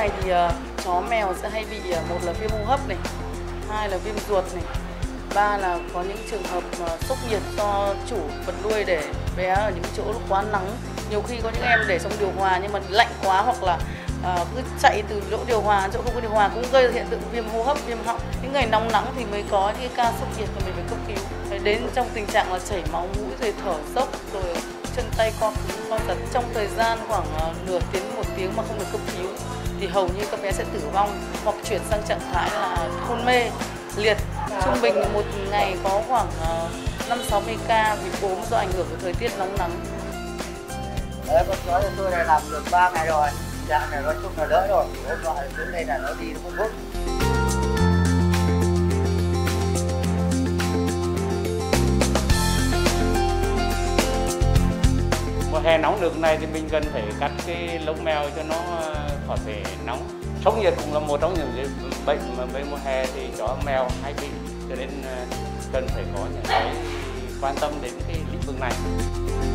này thì chó mèo sẽ hay bị một là viêm hô hấp này, hai là viêm ruột này, ba là có những trường hợp sốc nhiệt do chủ vật nuôi để bé ở những chỗ quá nắng. Nhiều khi có những em để trong điều hòa nhưng mà lạnh quá hoặc là cứ chạy từ chỗ điều hòa chỗ không có điều hòa cũng gây ra hiện tượng viêm hô hấp, viêm họng. Những ngày nóng nắng thì mới có những ca sốc nhiệt mà mình phải cấp cứu. Phải đến trong tình trạng là chảy máu mũi rồi thở sốc rồi chân tay co cứng co giật trong thời gian khoảng nửa tiếng một tiếng mà không được cấp cứu thì hầu như các bé sẽ tử vong hoặc chuyển sang trạng thái là hôn mê liệt. Trung bình một ngày có khoảng 5-60 ca bị ốm do ảnh hưởng của thời tiết nóng nắng. Đấy, con chó tôi này làm được 3 ngày rồi, dạng này nói chung là đỡ rồi, hôm gọi đến đây là nó đi nó không bút. Mùa hè nóng được này thì mình cần phải cắt cái lông mèo cho nó khỏi thể nóng. Sốc nhiệt cũng là một trong những bệnh mà bên mùa hè thì chó mèo hay bị, cho nên cần phải có những cái quan tâm đến cái lĩnh vực này.